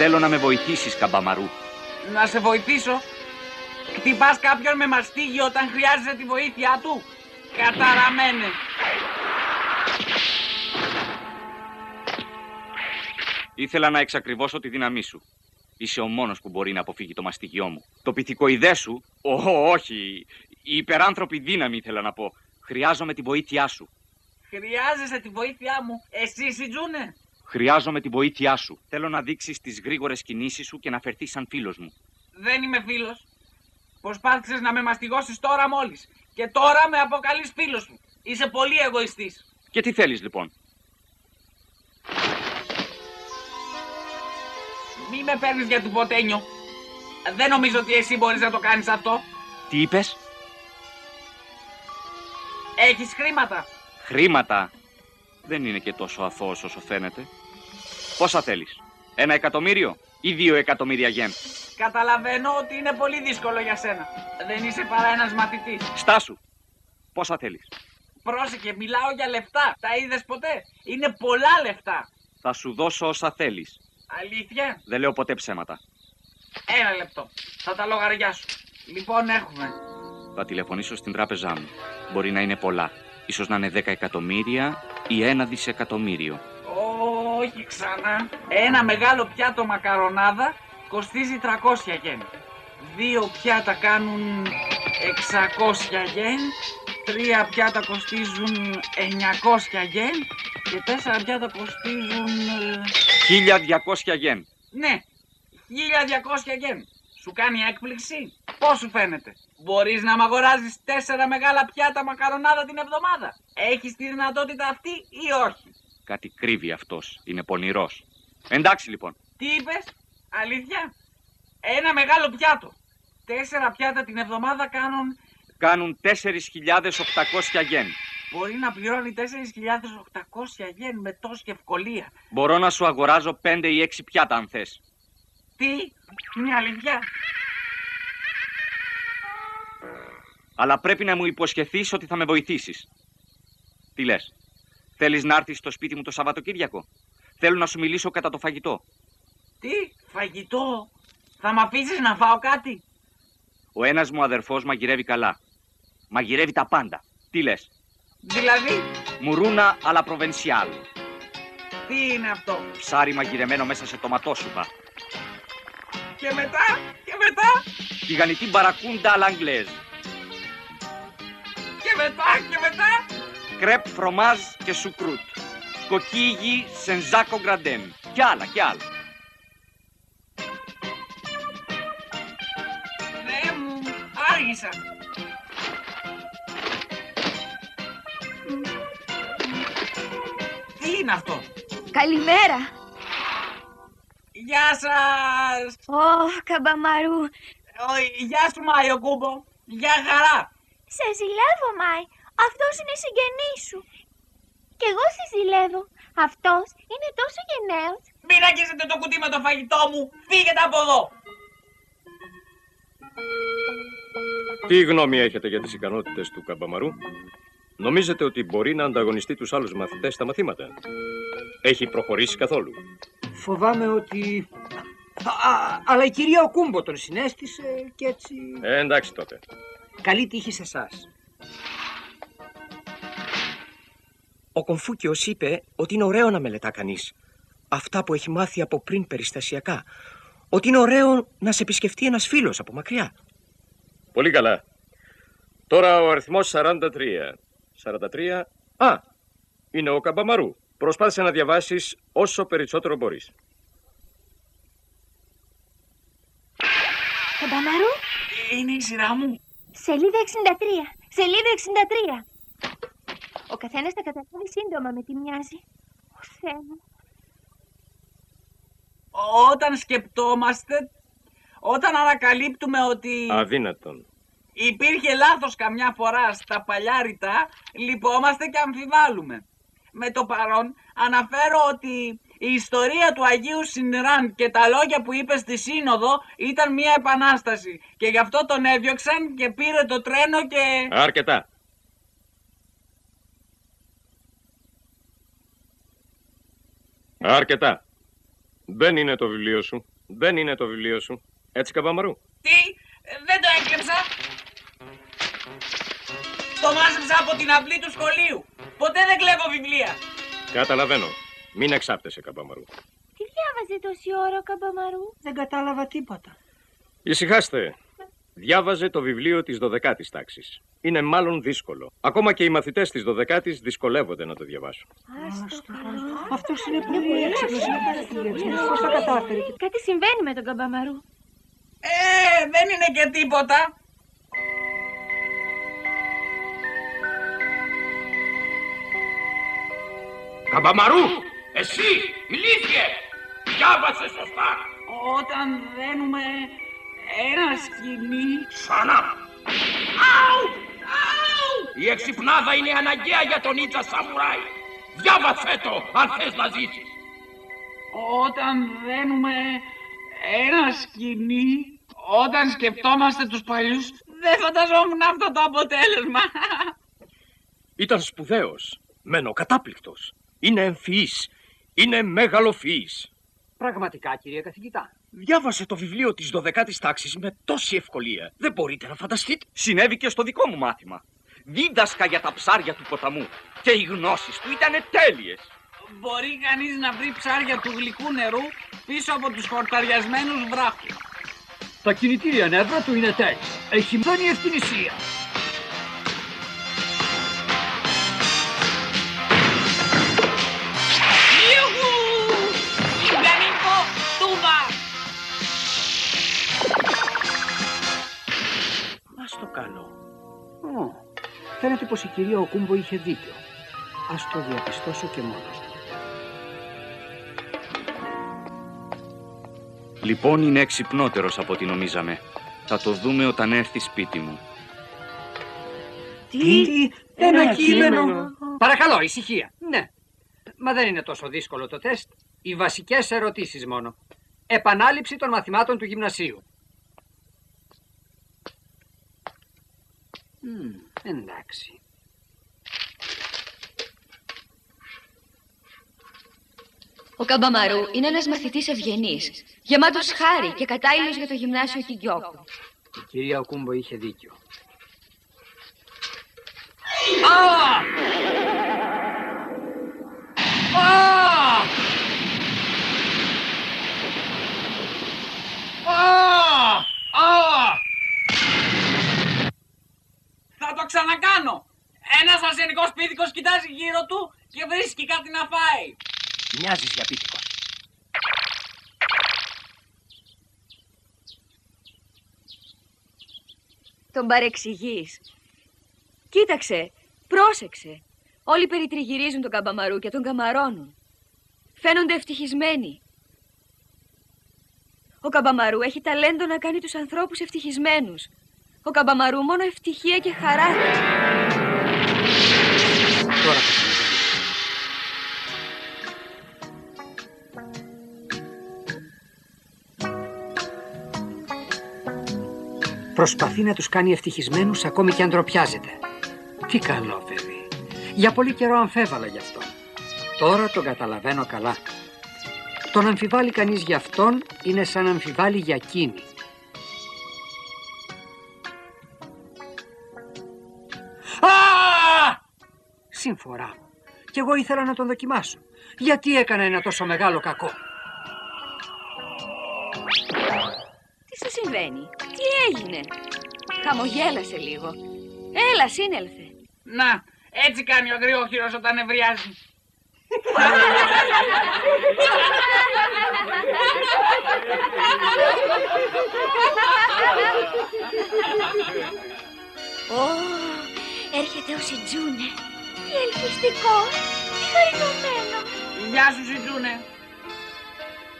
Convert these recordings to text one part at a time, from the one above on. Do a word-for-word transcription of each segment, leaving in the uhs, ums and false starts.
Θέλω να με βοηθήσεις, Καμπαμαρού. Να σε βοηθήσω? Χτυπάς κάποιον με μαστίγιο όταν χρειάζεσαι τη βοήθειά του? Καταραμένε. Ήθελα να εξακριβώσω τη δύναμή σου. Είσαι ο μόνος που μπορεί να αποφύγει το μαστίγιό μου. Το πυθικοειδέ σου, ό, όχι, η υπεράνθρωπη δύναμη ήθελα να πω. Χρειάζομαι τη βοήθειά σου. Χρειάζεσαι τη βοήθειά μου, εσύ Σιτζούνε? Χρειάζομαι τη βοήθειά σου. Θέλω να δείξεις τις γρήγορες κινήσεις σου και να φερθείς σαν φίλος μου. Δεν είμαι φίλος. Προσπάθησες να με μαστιγώσεις τώρα μόλις. Και τώρα με αποκαλείς φίλος μου. Είσαι πολύ εγωιστής. Και τι θέλεις λοιπόν? Μη με παίρνεις για του ποτένιο. Δεν νομίζω ότι εσύ μπορείς να το κάνεις αυτό. Τι είπες? Έχεις χρήματα. Χρήματα? Δεν είναι και τόσο αθώος όσο φαίνεται. Πόσα θέλεις? Ένα εκατομμύριο ή δύο εκατομμύρια γεν? Καταλαβαίνω ότι είναι πολύ δύσκολο για σένα. Δεν είσαι παρά ένας μαθητής. Στάσου. Πόσα θέλεις? Πρόσεχε, μιλάω για λεφτά. Τα είδες ποτέ? Είναι πολλά λεφτά. Θα σου δώσω όσα θέλεις. Αλήθεια? Δεν λέω ποτέ ψέματα. Ένα λεπτό. Θα τα λογαριάσω. Λοιπόν, έχουμε. Θα τηλεφωνήσω στην τράπεζά μου. Μπορεί να είναι πολλά. Ίσως να είναι δέκα εκατομμύρια ή ένα δισεκατομμύριο. Όχι ξανά. Ένα μεγάλο πιάτο μακαρονάδα κοστίζει τριακόσια γεν. Δύο πιάτα κάνουν εξακόσια γεν. Τρία πιάτα κοστίζουν εννιακόσια γεν. Και τέσσερα πιάτα κοστίζουν... χίλια διακόσια γεν. Ναι, χίλια διακόσια γεν. Σου κάνει έκπληξη? Πώς σου φαίνεται? Μπορείς να μ' αγοράζεις τέσσερα μεγάλα πιάτα μακαρονάδα την εβδομάδα. Έχεις τη δυνατότητα αυτή ή όχι? Κάτι κρύβει αυτός. Είναι πονηρός. Εντάξει λοιπόν. Τι είπες? Αλήθεια? Ένα μεγάλο πιάτο. Τέσσερα πιάτα την εβδομάδα κάνουν... Κάνουν τέσσερις χιλιάδες οκτακόσια γεν. Μπορεί να πληρώνει τέσσερις χιλιάδες οκτακόσια γεν με τόση ευκολία. Μπορώ να σου αγοράζω πέντε ή έξι πιάτα αν θες. Τι? Μια αλήθεια? Αλλά πρέπει να μου υποσχεθείς ότι θα με βοηθήσεις. Τι λες? Θέλεις να έρθεις στο σπίτι μου το Σαββατοκύριακο? Θέλω να σου μιλήσω κατά το φαγητό. Τι? Φαγητό? Θα μ' αφήσεις να φάω κάτι? Ο ένας μου αδερφός μαγειρεύει καλά. Μαγειρεύει τα πάντα. Τι λες? Δηλαδή? Μουρούνα αλλά προβενσιάλ. Τι είναι αυτό? Ψάρι μαγειρεμένο μέσα σε τοματόσουπα. Και μετά, και μετά? Τηγανιτή μπαρακούντα αλλά αγγλέζ. Και μετά, και μετά? Κρέπ, φρομάζ και σουκρούτ. Κοκίγι, σενζάκο γκραντέν. Κι άλλα, κι άλλα. Ρε μου, άργησα. Τι είναι αυτό? Καλημέρα. Γεια σας. Ω, Καμπαμαρού. Γεια σου, Μάι, ο Κούμπο. Γεια χαρά. Σε ζηλεύω, Μάι. Αυτός είναι συγγενής σου. Κι εγώ σε ζηλεύω. Αυτός είναι τόσο γενναίος. Μην αγγίζετε το κουτί με το φαγητό μου. Φύγετε από εδώ. Τι γνώμη έχετε για τις ικανότητες του Καμπαμαρού? Νομίζετε ότι μπορεί να ανταγωνιστεί τους άλλους μαθητές στα μαθήματα? Έχει προχωρήσει καθόλου? Φοβάμαι ότι... Α, α, αλλά η κυρία Οκούμπο τον συνέστησε και έτσι... Ε, εντάξει τότε. Καλή τύχη σε εσάς. Ο Κομφούκιος είπε ότι είναι ωραίο να μελετά κανείς αυτά που έχει μάθει από πριν περιστασιακά. Ότι είναι ωραίο να σε επισκεφτεί ένας φίλος από μακριά. Πολύ καλά. Τώρα ο αριθμός σαράντα τρία. σαράντα τρία. Α, είναι ο Καμπαμαρού. Προσπάθησε να διαβάσεις όσο περισσότερο μπορείς. Καμπαμαρού. Είναι η σειρά μου. Σελίδα εξήντα τρία. Σελίδα εξήντα τρία. Ο καθένας θα καταλάβει σύντομα με τι μοιάζει. Ο Θεέ μου. Όταν σκεπτόμαστε, όταν ανακαλύπτουμε ότι... Αδύνατον. Υπήρχε λάθος καμιά φορά στα παλιά ρητά, λυπόμαστε και αμφιβάλλουμε. Με το παρόν αναφέρω ότι η ιστορία του Αγίου Σινράν και τα λόγια που είπε στη Σύνοδο ήταν μια επανάσταση. Και γι' αυτό τον έδιωξαν και πήρε το τρένο και... Αρκετά. Αρκετά. Δεν είναι το βιβλίο σου. Δεν είναι το βιβλίο σου. Έτσι, Καμπαμαρού. Τι, δεν το έκλεψα. Το μάζεψα από την αυλή του σχολείου. Ποτέ δεν κλέβω βιβλία. Καταλαβαίνω. Μην εξάπτεσαι, Καμπαμαρού. Τι διάβαζε τόση ώρα, Καμπαμαρού? Δεν κατάλαβα τίποτα. Ησυχάστε. Διάβαζε το βιβλίο της δωδεκάτης τάξης. Είναι μάλλον δύσκολο. Ακόμα και οι μαθητές της δωδεκάτης δυσκολεύονται να το διαβάσουν. Άστο, αυτός είναι πολύ έξυπνος. Πώς το κατάφερε? Κάτι συμβαίνει με τον Καμπαμαρού. Ε, δεν είναι και τίποτα. Καμπαμαρού, εσύ, ηλίθιε, διάβασε σωστά. Όταν δένουμε ένα σκοινί... Ξανά. Αου, αου. Η εξυπνάδα είναι αναγκαία για τον νίτσα σαμουράι. Διάβασε το, αν θες να ζήσεις. Όταν δένουμε ένα σκοινί... Όταν σκεφτόμαστε τους παλιούς, δεν φανταζόμουν αυτό το αποτέλεσμα. Ήταν σπουδαίος. Μένω κατάπληκτος. Είναι εμφυής. Είναι μεγαλοφυής. Πραγματικά, κύριε καθηγητά. Διάβασε το βιβλίο της δωδεκάτης τάξης με τόση ευκολία. Δεν μπορείτε να φανταστείτε. Συνέβη και στο δικό μου μάθημα. Δίδασκα για τα ψάρια του ποταμού. Και οι γνώσεις του ήταν τέλειες. Μπορεί κανείς να βρει ψάρια του γλυκού νερού πίσω από τους χορταριασμένους βράχους. Τα κινητήρια νεύρα του είναι τέλεια. Έχει μόνη ευθυνησία. Ας το κάνω. Mm. Φαίνεται πως η κυρία Κούμπο είχε δίκιο. Ας το διαπιστώσω και μόνος του. Λοιπόν, είναι εξυπνότερος από ό,τι νομίζαμε. Θα το δούμε όταν έρθει σπίτι μου. Τι, Τι ένα, ένα κείμενο. κείμενο. Παρακαλώ, ησυχία. Ναι. Μα δεν είναι τόσο δύσκολο το τεστ. Οι βασικές ερωτήσεις μόνο. Επανάληψη των μαθημάτων του γυμνασίου. Mm, εντάξει. Ο Καμπαμαρού είναι ένας μαθητής ευγενής, γεμάτος χάρη και κατάλληλος για το γυμνάσιο Γκιόκου. Η κυρία Κούμπο είχε δίκιο. Α! Α! Α! Α! Θα το ξανακάνω! Ένας αρσενικός πίθηκος κοιτάζει γύρω του και βρίσκει κάτι να φάει. Μοιάζεις για πίθηκο. Τον παρεξηγείς. Κοίταξε, πρόσεξε. Όλοι περιτριγυρίζουν τον Καμπαμαρού και τον καμαρώνουν. Φαίνονται ευτυχισμένοι. Ο Καμπαμαρού έχει ταλέντο να κάνει τους ανθρώπους ευτυχισμένους. Ο Καμπαμαρού μόνο ευτυχία και χαρά. Τώρα. Προσπαθεί να τους κάνει ευτυχισμένους ακόμη και αν ντροπιάζεται. Τι καλό παιδί. Για πολύ καιρό αμφέβαλα γι' αυτόν. Τώρα τον καταλαβαίνω καλά. Τον αμφιβάλλει κανείς γι' αυτόν είναι σαν να αμφιβάλλει για εκείνη. Συμφορά μου. Κι εγώ ήθελα να τον δοκιμάσω. Γιατί έκανα ένα τόσο μεγάλο κακό? Τι σου συμβαίνει? Τι έγινε? Χαμογέλασε λίγο. Έλα, σύνελθε. Να, έτσι κάνει ο γριόχειρος όταν ευριάζει. Ω, έρχεται ο Σιτζούνε. Τι ελκυστικό, τι χαριτωμένο. Γεια σου, Σιτζούνε.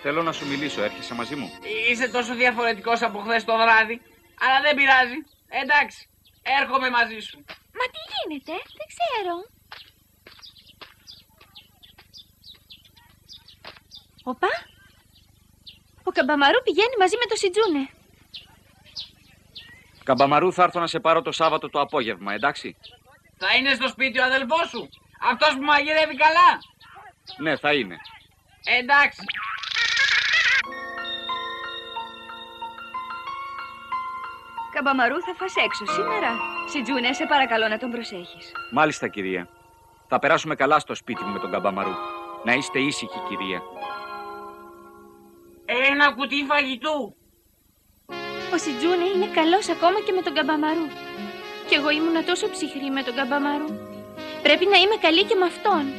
Θέλω να σου μιλήσω, έρχεσαι μαζί μου? Είσαι τόσο διαφορετικός από χθες το βράδυ, αλλά δεν πειράζει. Εντάξει, έρχομαι μαζί σου. Μα τι γίνεται, δεν ξέρω. Οπα, ο Καμπαμαρού πηγαίνει μαζί με το Σιτζούνε. Καμπαμαρού, θα έρθω να σε πάρω το Σάββατο το απόγευμα, εντάξει? Θα είναι στο σπίτι ο αδελφός σου, αυτός που μαγειρεύει καλά? Ναι, θα είναι. Εντάξει. Καμπαμαρού θα φας έξω σήμερα. Σιτζούνε, σε παρακαλώ να τον προσέχεις. Μάλιστα, κυρία. Θα περάσουμε καλά στο σπίτι μου με τον Καμπαμαρού. Να είστε ήσυχοι, κυρία. Ένα κουτί φαγητού. Ο Σιτζούνε είναι καλός ακόμα και με τον Καμπαμαρού. Κι εγώ ήμουνα τόσο ψυχρή με τον Καμπαμαρού. Πρέπει να είμαι καλή και με αυτόν.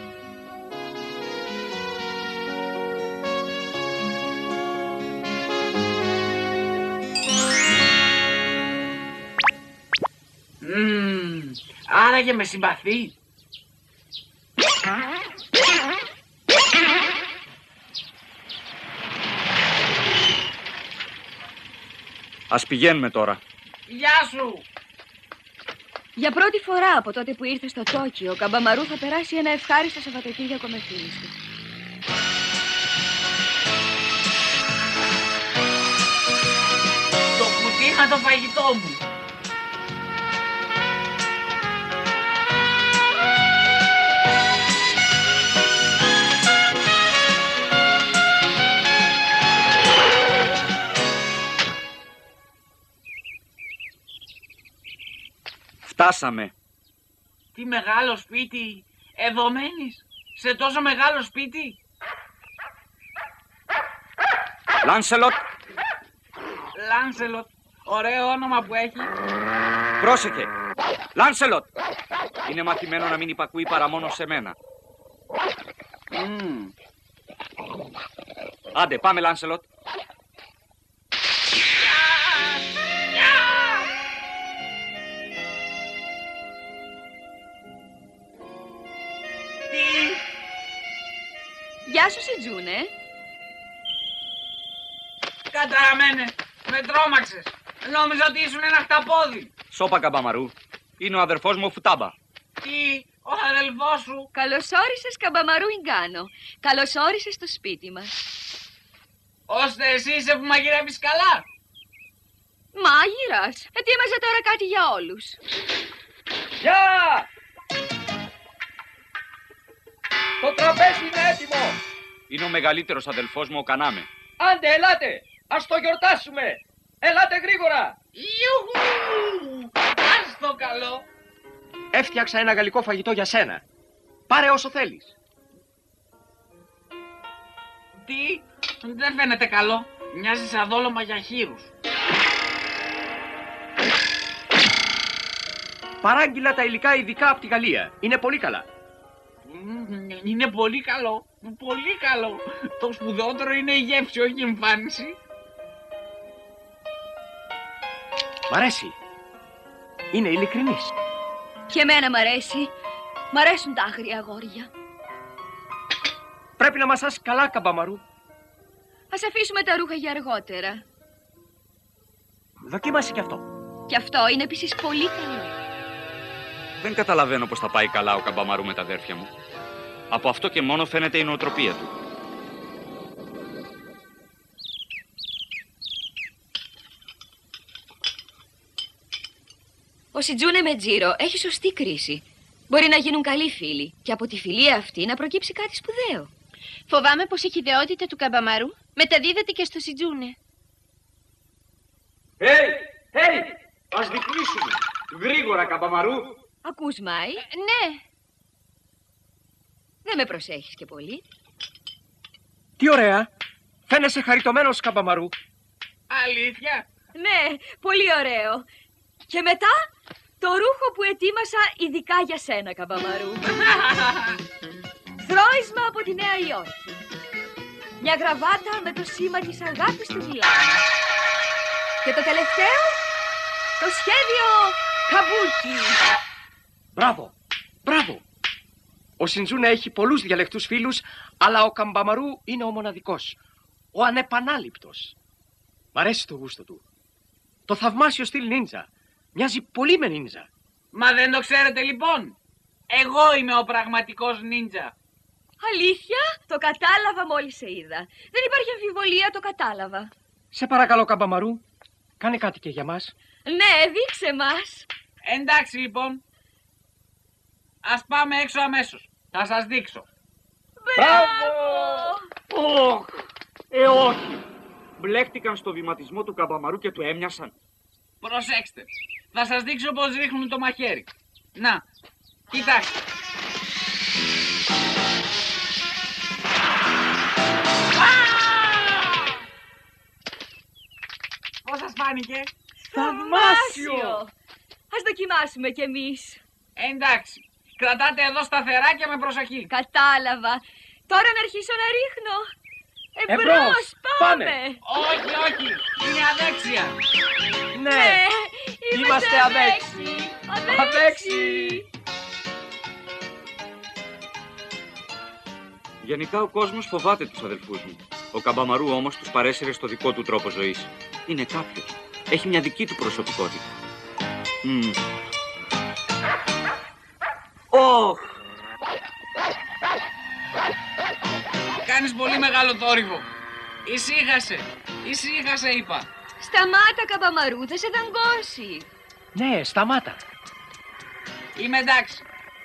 Mm, άραγε με συμπαθεί. Ας πηγαίνουμε τώρα. Γεια σου. Για πρώτη φορά από τότε που ήρθε στο Τόκιο, ο Καμπαμαρού θα περάσει ένα ευχάριστο Σαββατοκύριακο με φίλους του. Το κουτί είχα το φαγητό μου. Φτάσαμε. Τι μεγάλο σπίτι. Εδώ μένεις? Σε τόσο μεγάλο σπίτι? Λάνσελοτ. Λάνσελοτ. Ωραίο όνομα που έχει. Πρόσεχε. Λάνσελοτ. Είναι μαθημένο να μην υπακούει παρά μόνο σε μένα. Mm. Άντε, πάμε, Λάνσελοτ. Γεια σου, Σιτζούνε. Καταραμένε, με τρόμαξες. Νόμιζα ότι ήσουν ένα χταπόδι. Σώπα, Καμπαμαρού. Είναι ο αδερφός μου, ο Φουτάμπα. Τι, ο αδελφός σου. Καλώς όρισες, Καμπαμαρού Ιγκάνο. Καλώς όρισες στο σπίτι μας. Ώστε εσύ είσαι που μαγειρεύεις καλά. Μάγειρας. Ετοίμαζα τώρα κάτι για όλους. Γεια! Το τραπέζι είναι έτοιμο. Είναι ο μεγαλύτερος αδελφός μου, ο Κανάμε. Άντε, ελάτε! Ας το γιορτάσουμε! Ελάτε γρήγορα! Ιουχου! Ας το καλό! Έφτιαξα ένα γαλλικό φαγητό για σένα. Πάρε όσο θέλεις. Τι? Δεν φαίνεται καλό. Μοιάζει σαν δόλωμα για χείρους. Παράγγειλα τα υλικά ειδικά από τη Γαλλία. Είναι πολύ καλά. Είναι πολύ καλό, πολύ καλό. Το σπουδαιότερο είναι η γεύση, όχι η εμφάνιση. Μ' αρέσει. Είναι ειλικρινής. Και εμένα μ' αρέσει. Μ' αρέσουν τα άγρια αγόρια. Πρέπει να μασάς καλά, Καμπαμαρού. Ας αφήσουμε τα ρούχα για αργότερα. Δοκίμασε κι αυτό. Κι αυτό είναι επίσης πολύ καλό. Δεν καταλαβαίνω πώς θα πάει καλά ο Καμπαμαρού με τα αδέρφια μου. Από αυτό και μόνο φαίνεται η νοοτροπία του. Ο Σιτζούνε με Τζίρο έχει σωστή κρίση. Μπορεί να γίνουν καλοί φίλοι και από τη φιλία αυτή να προκύψει κάτι σπουδαίο. Φοβάμαι πως η χυδαιότητα του Καμπαμαρού μεταδίδεται και στο Σιτζούνε. Hey, hey, ας διπλήσουμε. Γρήγορα, Καμπαμαρού. Ακούς, Μάι? Ναι. Δεν με προσέχεις και πολύ. Τι ωραία. Φαίνεσαι χαριτωμένος, Καμπαμαρού. Αλήθεια? Ναι, πολύ ωραίο. Και μετά, το ρούχο που ετοίμασα ειδικά για σένα, Καμπαμαρού. Θρώισμα από τη Νέα Υόρκη. Μια γραβάτα με το σήμα της αγάπης του Μιλάνου. Και το τελευταίο, το σχέδιο Καμπούκι. Μπράβο, μπράβο. Ο Σιτζούνε έχει πολλούς διαλεκτούς φίλους, αλλά ο Καμπαμαρού είναι ο μοναδικός. Ο ανεπανάληπτος. Μ' αρέσει το γούστο του. Το θαυμάσιο στυλ νίντζα. Μοιάζει πολύ με νίντζα. Μα δεν το ξέρετε λοιπόν. Εγώ είμαι ο πραγματικός νίντζα. Αλήθεια? Το κατάλαβα μόλις σε είδα. Δεν υπάρχει αμφιβολία, το κατάλαβα. Σε παρακαλώ, Καμπαμαρού, κάνε κάτι και για μας. Ναι, δείξε μας. Εντάξει λοιπόν. Ας πάμε έξω αμέσως. Θα σας δείξω. Μπράβο! Ωχ! Ε, όχι. Μπλέκτηκαν στο βηματισμό του Καμπαμαρού και του έμοιασαν. Προσέξτε. Θα σας δείξω πώς ρίχνουμε το μαχαίρι. Να, κοιτάξτε. Πώς σας φάνηκε? Θαυμάσιο! Ας δοκιμάσουμε κι εμείς. Εντάξει. Κρατάτε εδώ σταθερά και με προσοχή. Κατάλαβα. Τώρα να αρχίσω να ρίχνω. Εμπρός, πάμε. πάμε. Όχι, όχι. Είναι αδέξια. Ναι. ναι. Είμαστε, Είμαστε αδέξιοι. Αδέξιοι. Αδέξιοι. Γενικά ο κόσμος φοβάται τους αδελφούς μου. Ο Καμπαμαρού όμως τους παρέσυρε στο δικό του τρόπο ζωής. Είναι κάποιος. Έχει μια δική του προσωπικότητα. Mm. Oh. Κάνεις πολύ μεγάλο θόρυβο. Ησύχασε, ησύχασε είπα. Σταμάτα Καμπαμαρού, θα σε δαγκώσει. Ναι, σταμάτα. Είμαι εντάξει.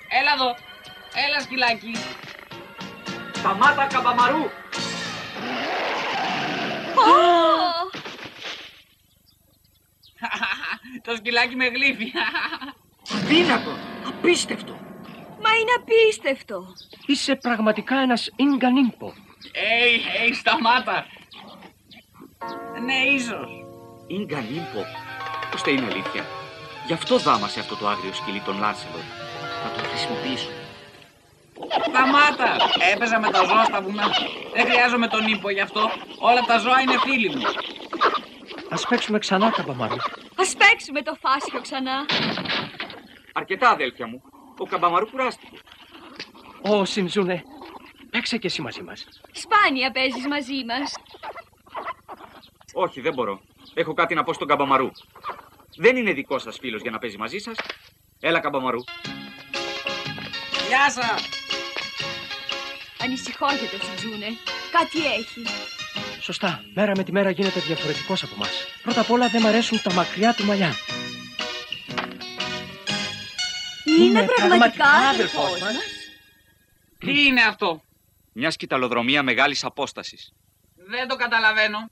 Έλα εδώ, έλα σκυλάκι. Σταμάτα Καμπαμαρού. Oh. Το σκυλάκι με γλύφει. Αδύνατο, απίστευτο. Μα είναι απίστευτο. Είσαι πραγματικά ένας Ινγκανίμπο. Hey, hey, σταμάτα. Ναι, ίσως. Ινγκανίμπο, ώστε είναι αλήθεια. Γι' αυτό δάμασε αυτό το άγριο σκυλί των Λάνσελοτ. Θα το χρησιμοποιήσω. Σταμάτα. Έπαιζα με τα ζώα στα βουνά. Δεν χρειάζομαι τον ύπο γι' αυτό. Όλα τα ζώα είναι φίλοι μου. Ας παίξουμε ξανά, Καμπαμαρού. Ας παίξουμε το φάσιο ξανά. Αρκετά, αδέλφια μου. Ο Καμπαμαρού κουράστηκε. Ω, Σιτζούνε, παίξε κι εσύ μαζί μας. Σπάνια παίζεις μαζί μας. Όχι, δεν μπορώ. Έχω κάτι να πω στον Καμπαμαρού. Δεν είναι δικός σας φίλος για να παίζει μαζί σας. Έλα, Καμπαμαρού. Γεια σας. Ανησυχώ για το Σιτζούνε. Κάτι έχει. Σωστά. Μέρα με τη μέρα γίνεται διαφορετικός από μας. Πρώτα απ' όλα δεν μ' αρέσουν τα μακριά του μαλλιά. Είναι, είναι πραγματικά αδελφός μας. Τι είναι αυτό? Μια σκυταλοδρομία μεγάλης απόστασης. Δεν το καταλαβαίνω.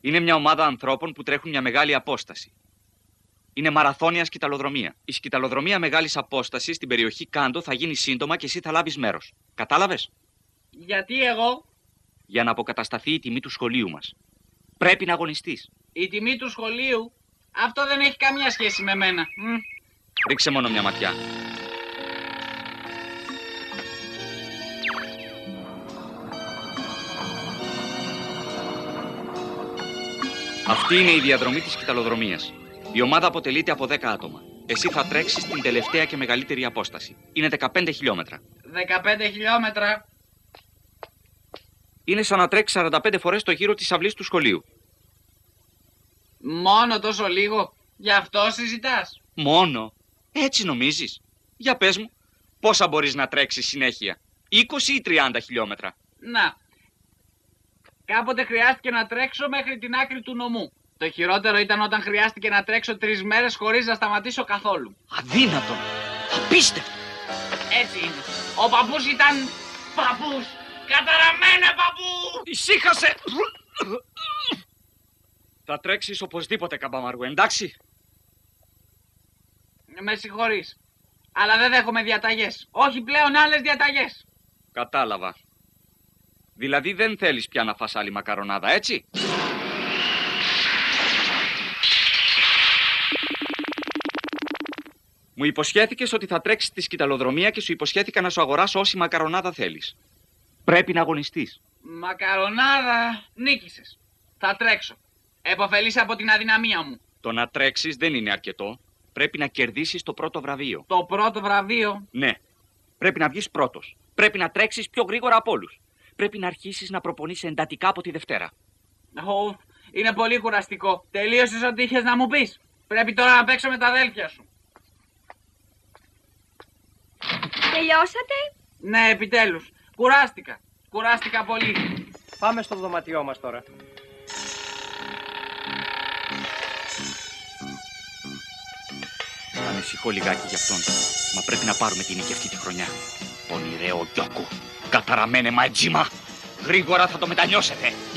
Είναι μια ομάδα ανθρώπων που τρέχουν μια μεγάλη απόσταση. Είναι μαραθώνια σκυταλοδρομία. Η σκυταλοδρομία μεγάλης απόστασης στην περιοχή Κάντο θα γίνει σύντομα και εσύ θα λάβεις μέρος. Κατάλαβες? Γιατί εγώ? Για να αποκατασταθεί η τιμή του σχολείου μας. Πρέπει να αγωνιστείς. Η τιμή του σχολείου? Αυτό δεν έχει καμία σχέση με μένα. Ρίξε μόνο μια ματιά. Αυτή είναι η διαδρομή της σκυταλοδρομίας. Η ομάδα αποτελείται από δέκα άτομα. Εσύ θα τρέξεις την τελευταία και μεγαλύτερη απόσταση. Είναι δεκαπέντε χιλιόμετρα. δεκαπέντε χιλιόμετρα. Είναι σαν να τρέξεις σαράντα πέντε φορές το γύρο της αυλής του σχολείου. Μόνο τόσο λίγο. Γι' αυτό συζητάς? Μόνο. Έτσι νομίζεις? Για πες μου, πόσα μπορείς να τρέξεις συνέχεια? είκοσι ή τριάντα χιλιόμετρα? Να. Κάποτε χρειάστηκε να τρέξω μέχρι την άκρη του νομού. Το χειρότερο ήταν όταν χρειάστηκε να τρέξω τρεις μέρες χωρίς να σταματήσω καθόλου. Αδύνατο. Απίστευτο. Έτσι είναι. Ο παππούς ήταν παππούς. Καταραμένε παππού. Ησύχασε. Θα τρέξεις οπωσδήποτε, Καμπαμαρού, εντάξει? Με συγχωρείς, αλλά δεν δέχομαι διαταγές. Όχι πλέον άλλες διαταγές. Κατάλαβα. Δηλαδή δεν θέλεις πια να φας άλλη μακαρονάδα, έτσι? Μου υποσχέθηκες ότι θα τρέξεις τη σκυταλοδρομία και σου υποσχέθηκα να σου αγοράσω όση μακαρονάδα θέλεις. Πρέπει να αγωνιστείς. Μακαρονάδα, νίκησες. Θα τρέξω. Εποφελείς από την αδυναμία μου. Το να τρέξεις δεν είναι αρκετό. Πρέπει να κερδίσεις το πρώτο βραβείο. Το πρώτο βραβείο? Ναι. Πρέπει να βγεις πρώτος. Πρέπει να τρέξεις πιο γρήγορα από όλους. Πρέπει να αρχίσεις να προπονείς εντατικά από τη Δευτέρα. Oh, είναι πολύ κουραστικό. Τελείωσες ό,τι είχες να μου πεις. Πρέπει τώρα να παίξω με τα αδέλφια σου. Τελειώσατε? Ναι, επιτέλους. Κουράστηκα. Κουράστηκα πολύ. Πάμε στο δωματιό μας τώρα. Ανησυχώ λιγάκι γι' αυτόν, μα πρέπει να πάρουμε την νίκη αυτή τη χρονιά. Πονηρέο Γκιόκου, καταραμένε Ματζίμα, γρήγορα θα το μετανιώσετε.